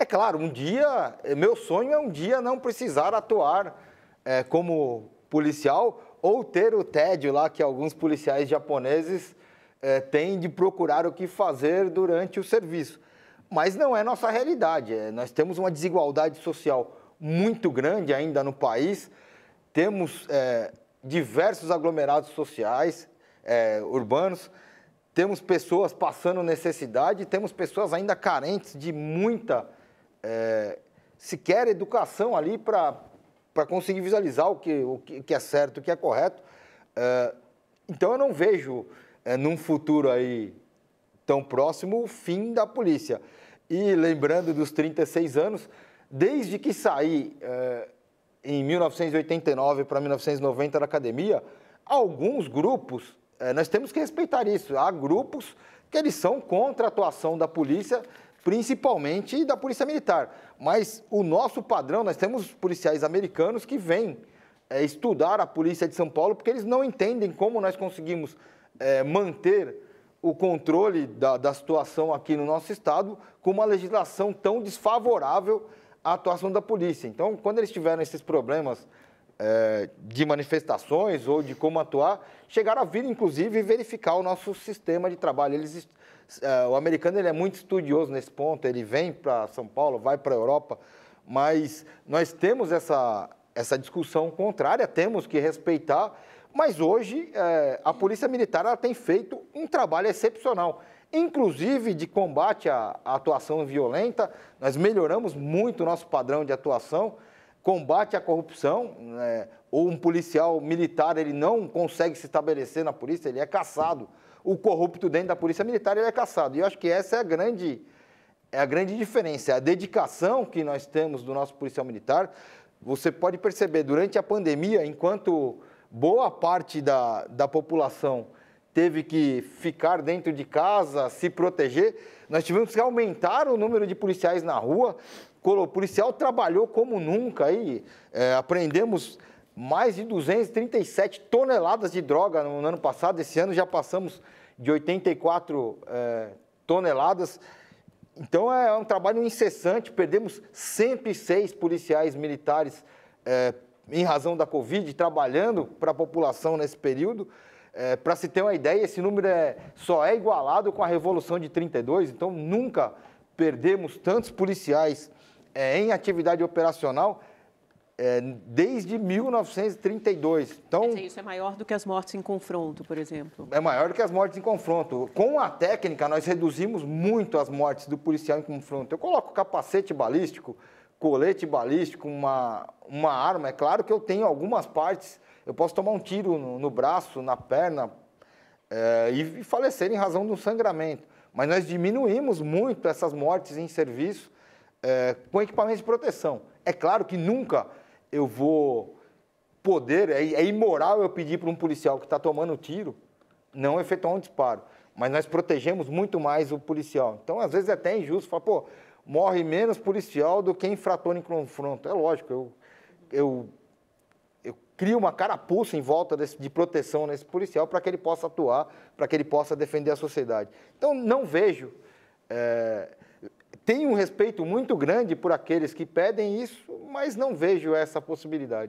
É claro, um dia, meu sonho é um dia não precisar atuar como policial ou ter o tédio lá que alguns policiais japoneses têm de procurar o que fazer durante o serviço. Mas não é nossa realidade, nós temos uma desigualdade social muito grande ainda no país, temos diversos aglomerados sociais, urbanos, temos pessoas passando necessidade, temos pessoas ainda carentes de muita, sequer educação ali para conseguir visualizar o que é certo, o que é correto. Então, eu não vejo, num futuro aí tão próximo, o fim da polícia. E lembrando dos 36 anos, desde que saí em 1989 para 1990 da academia, alguns grupos... Nós temos que respeitar isso. Há grupos que eles são contra a atuação da polícia, principalmente da polícia militar. Mas o nosso padrão, nós temos policiais americanos que vêm estudar a polícia de São Paulo porque eles não entendem como nós conseguimos manter o controle da situação aqui no nosso estado com uma legislação tão desfavorável à atuação da polícia. Então, quando eles tiveram esses problemas de manifestações ou de como atuar, chegaram a vir, inclusive, verificar o nosso sistema de trabalho. O americano ele é muito estudioso nesse ponto, ele vem para São Paulo, vai para a Europa, mas nós temos essa discussão contrária, temos que respeitar, mas hoje a Polícia Militar ela tem feito um trabalho excepcional, inclusive de combate à atuação violenta. Nós melhoramos muito o nosso padrão de atuação, combate à corrupção, né? Ou um policial militar, ele não consegue se estabelecer na polícia, ele é caçado. O corrupto dentro da polícia militar, ele é caçado. E eu acho que essa é a grande diferença, a dedicação que nós temos do nosso policial militar. Você pode perceber, durante a pandemia, enquanto boa parte da população teve que ficar dentro de casa, se proteger, nós tivemos que aumentar o número de policiais na rua. O policial trabalhou como nunca, aí, apreendemos mais de 237 toneladas de droga no ano passado, esse ano já passamos de 84 toneladas, então é um trabalho incessante, perdemos 106 policiais militares em razão da Covid, trabalhando para a população nesse período. Para se ter uma ideia, esse número só é igualado com a Revolução de 32, então nunca perdemos tantos policiais em atividade operacional desde 1932. Então, quer dizer, isso é maior do que as mortes em confronto, por exemplo? É maior do que as mortes em confronto. Com a técnica, nós reduzimos muito as mortes do policial em confronto. Eu coloco capacete balístico, colete balístico, uma arma. É claro que eu tenho algumas partes, eu posso tomar um tiro no braço, na perna e falecer em razão de um sangramento. Mas nós diminuímos muito essas mortes em serviço, com equipamento de proteção. É claro que nunca eu vou poder, é imoral eu pedir para um policial que está tomando tiro não efetuar um disparo, mas nós protegemos muito mais o policial. Então, às vezes é até injusto falar, pô, morre menos policial do que infrator em confronto. É lógico, eu crio uma carapuça em volta de proteção nesse policial para que ele possa atuar, para que ele possa defender a sociedade. Então, não vejo... Tenho um respeito muito grande por aqueles que pedem isso, mas não vejo essa possibilidade.